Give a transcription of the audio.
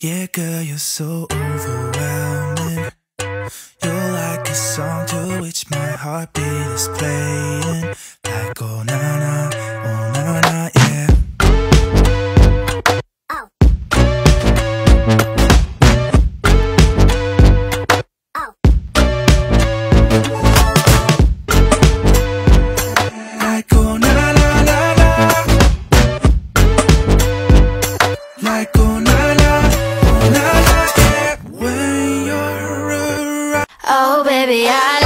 Yeah, girl, you're so overwhelming. You're like a song to which my heartbeat is playing. Like oh na na, yeah. Oh. Oh. Like oh na na na na. Like oh na. Oh baby, I